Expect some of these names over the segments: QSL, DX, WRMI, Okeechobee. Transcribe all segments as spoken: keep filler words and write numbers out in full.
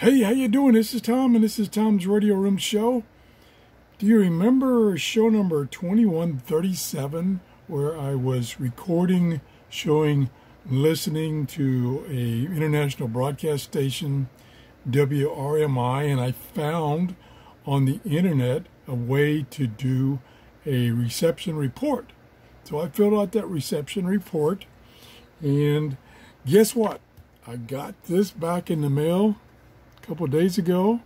Hey, how you doing? This is Tom, and this is Tom's Radio Room Show. Do you remember show number twenty-one thirty-seven, where I was recording, showing, listening to a international broadcast station, W R M I, and I found on the internet a way to do a reception report. So I filled out that reception report, and guess what? I got this back in the mail a couple of days ago,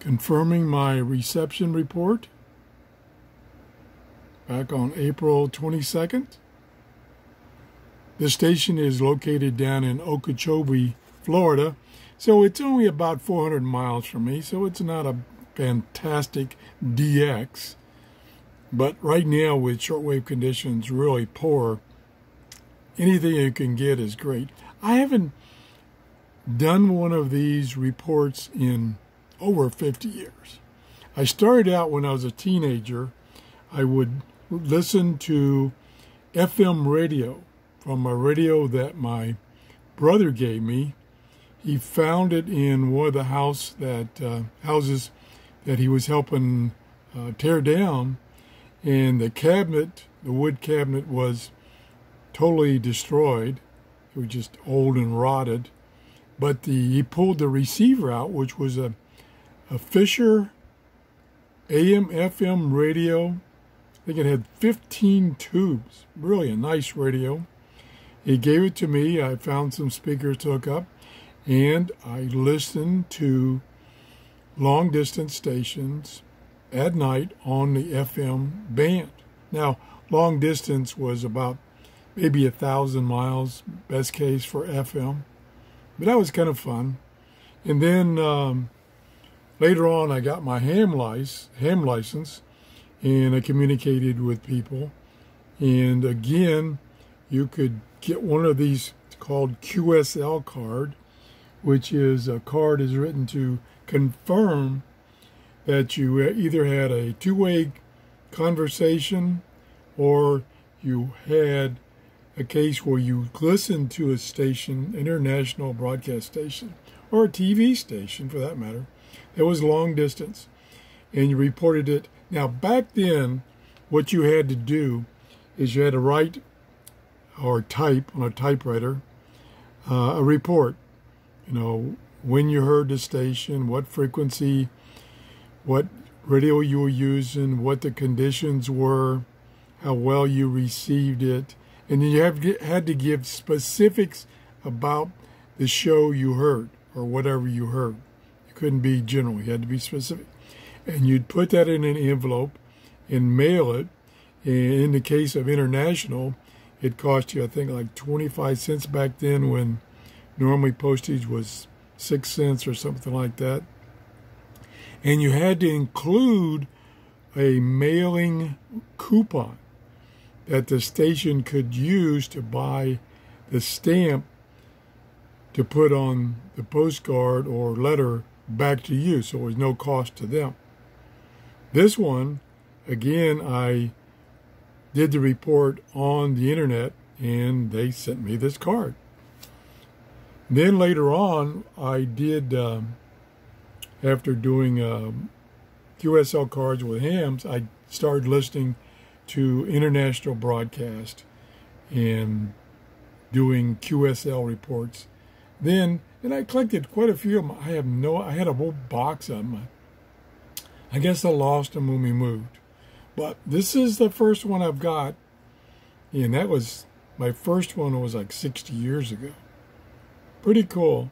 confirming my reception report back on April twenty-second. The station is located down in Okeechobee, Florida, so it's only about four hundred miles from me, so it's not a fantastic D X. But right now, with shortwave conditions really poor, anything you can get is great. I haven't done one of these reports in over fifty years. I started out when I was a teenager. I would listen to F M radio from a radio that my brother gave me. He found it in one of the house that uh, houses that he was helping uh, tear down, and the cabinet, the wood cabinet, was totally destroyed. It was just old and rotted. But the, he pulled the receiver out, which was a, a Fisher A M F M radio. I think it had fifteen tubes. Really a nice radio. He gave it to me. I found some speakers to hook up, and I listened to long-distance stations at night on the F M band. Now, long distance was about maybe a thousand miles, best case for F M. But that was kind of fun. And then um, later on, I got my ham, lice, ham license, and I communicated with people. And again, you could get one of these called Q S L card, which is a card is written to confirm that you either had a two-way conversation or you had a case where you listened to a station, international broadcast station, or a T V station for that matter, that was long distance, and you reported it. Now, back then, what you had to do is you had to write or type on a typewriter uh, a report. You know, when you heard the station, what frequency, what radio you were using, what the conditions were, how well you received it. And then you have, had to give specifics about the show you heard or whatever you heard. You couldn't be general. You had to be specific. And you'd put that in an envelope and mail it. And in the case of international, it cost you, I think, like twenty-five cents back then, when normally postage was six cents or something like that. And you had to include a mailing coupon that the station could use to buy the stamp to put on the postcard or letter back to you, so it was no cost to them. This one, again, I did the report on the internet, and they sent me this card. Then later on, I did, um, after doing um, Q S L cards with hams, I started listening to international broadcast and doing Q S L reports. Then, and I collected quite a few of them. I have no, I had a whole box of them. I guess I lost them when we moved. But this is the first one I've got, and that was, my first one was like sixty years ago. Pretty cool.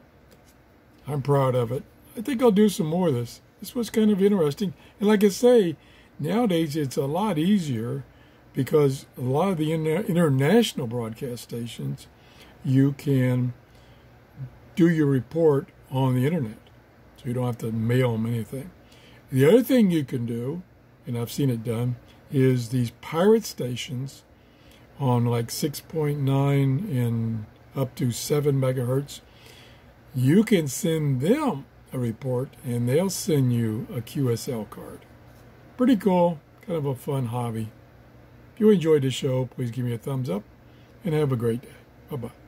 I'm proud of it. I think I'll do some more of this. This was kind of interesting. And like I say, nowadays, it's a lot easier because a lot of the inter international broadcast stations, you can do your report on the internet. So you don't have to mail them anything. The other thing you can do, and I've seen it done, is these pirate stations on like six point nine and up to seven megahertz. You can send them a report, and they'll send you a Q S L card. Pretty cool, kind of a fun hobby. If you enjoyed the show, please give me a thumbs up, and have a great day. Bye-bye.